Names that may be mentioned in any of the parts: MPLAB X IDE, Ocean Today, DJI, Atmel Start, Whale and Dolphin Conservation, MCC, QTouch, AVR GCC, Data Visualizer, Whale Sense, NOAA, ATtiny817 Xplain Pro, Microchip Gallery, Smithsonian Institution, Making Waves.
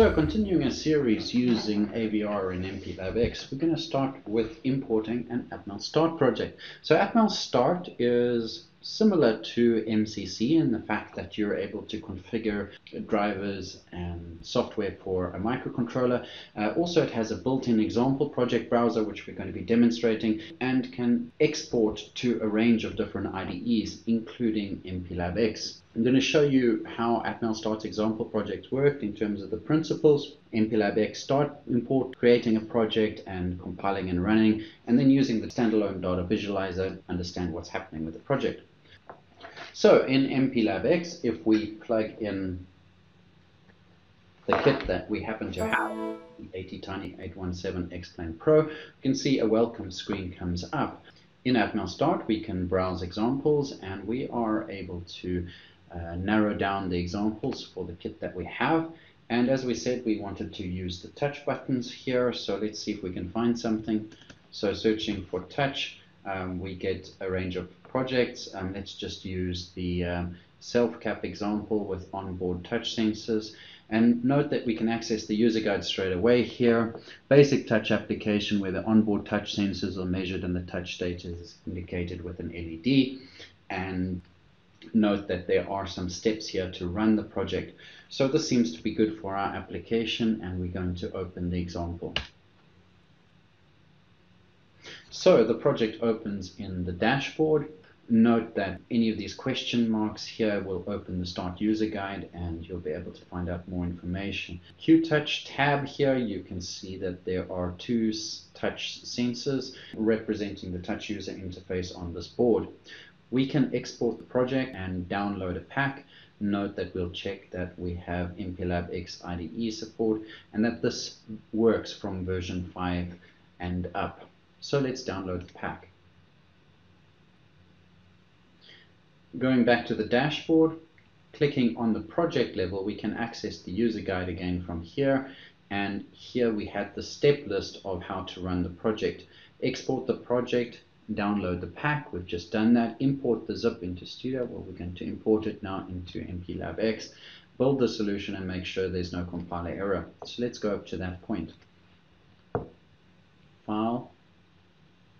So continuing a series using AVR and MPLAB X, we're going to start with importing an Atmel Start project. So Atmel Start is similar to MCC in the fact that you're able to configure drivers and software for a microcontroller. Also, it has a built-in example project browser, which we're going to be demonstrating, and can export to a range of different IDEs, including MPLAB X. I'm going to show you how Atmel Start's example projects worked in terms of the principles, MPLAB X Start import, creating a project and compiling and running, and then using the standalone data visualizer, understand what's happening with the project. So in MPLAB X, if we plug in the kit that we happen to have, the ATtiny817 Xplain Pro, you can see a welcome screen comes up. In Atmel Start, we can browse examples, and we are able to narrow down the examples for the kit that we have. And as we said, we wanted to use the touch buttons here, so let's see if we can find something. So searching for touch, we get a range of projects. Let's just use the self-cap example with onboard touch sensors, and note that we can access the user guide straight away here. Basic touch application where the onboard touch sensors are measured and the touch status is indicated with an LED, and note that there are some steps here to run the project. So this seems to be good for our application, and we're going to open the example. So the project opens in the dashboard. Note that any of these question marks here will open the Start User Guide, and you'll be able to find out more information. QTouch tab here, you can see that there are two touch sensors representing the touch user interface on this board. We can export the project and download a pack. Note that we'll check that we have MPLAB X IDE support and that this works from version 5 and up. So let's download the pack. Going back to the dashboard, clicking on the project level, we can access the user guide again from here. And here we had the step list of how to run the project. Export the project, download the pack, we've just done that. Import the zip into Studio, well, we're going to import it now into MPLAB X. Build the solution and make sure there's no compiler error. So let's go up to that point. File,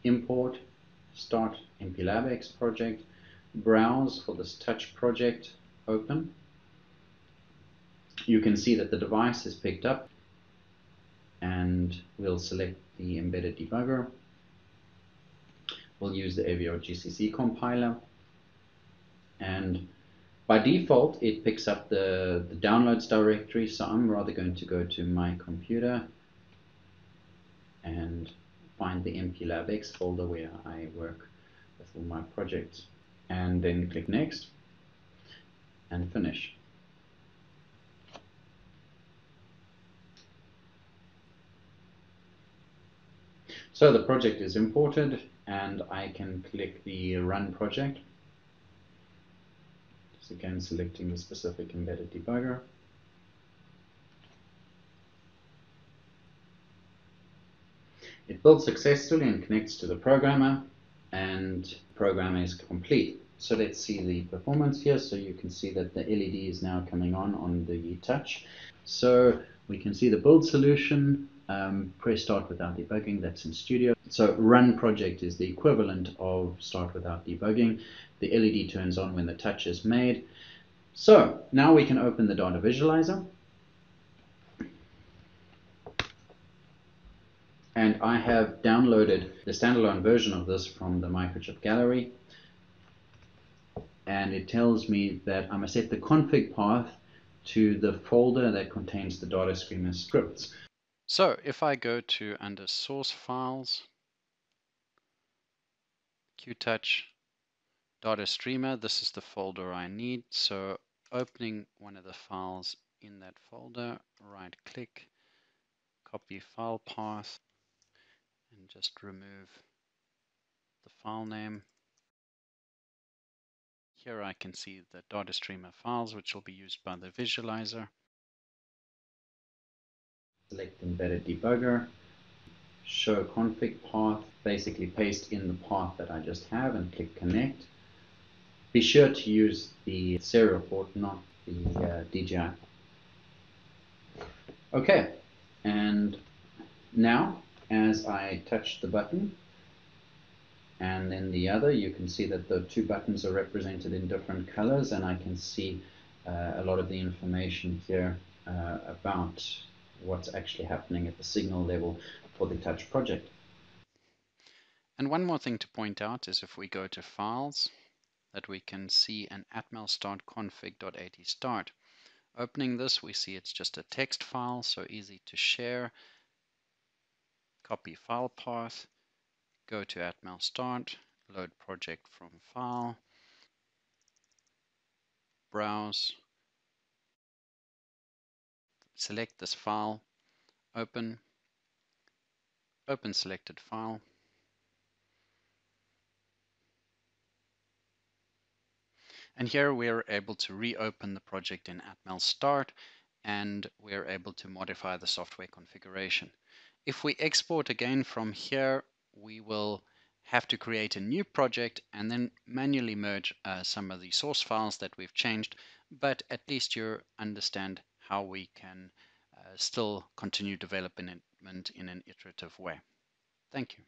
import, start MPLAB X project. Browse for this touch project, open. You can see that the device is picked up, and we'll select the embedded debugger. We'll use the AVR GCC compiler, and by default it picks up the downloads directory, so I'm rather going to go to my computer and find the MPLAB X folder where I work with all my projects, and then click Next and Finish. So the project is imported, and I can click the Run Project. Just again selecting the specific embedded debugger. It builds successfully and connects to the programmer, and the program is complete. So let's see the performance here. So you can see that the LED is now coming on the touch. So we can see the build solution. Press Start without debugging, that's in Studio. So Run Project is the equivalent of Start without debugging. The LED turns on when the touch is made. So now we can open the data visualizer. And I have downloaded the standalone version of this from the Microchip Gallery. And it tells me that I must set the config path to the folder that contains the data stream and scripts. So if I go to under Source Files, QTouch, Data Streamer, this is the folder I need. So opening one of the files in that folder, right click, copy file path, and just remove the file name. Here I can see the data streamer files, which will be used by the visualizer. Select embedded debugger, show config path, basically paste in the path that I just have, and click connect. Be sure to use the serial port, not the DJI. Okay, and now as I touch the button and then the other, you can see that the two buttons are represented in different colors, and I can see a lot of the information here about what's actually happening at the signal level for the Touch project. And one more thing to point out is if we go to Files, that we can see an Atmel Start config.at start. Opening this, we see it's just a text file, so easy to share. Copy file path, go to Atmel Start, load project from file, browse, select this file, open, open selected file. And here we are able to reopen the project in Atmel Start, and we are able to modify the software configuration. If we export again from here, we will have to create a new project and then manually merge some of the source files that we've changed, but at least you understand how we can still continue development in an iterative way. Thank you.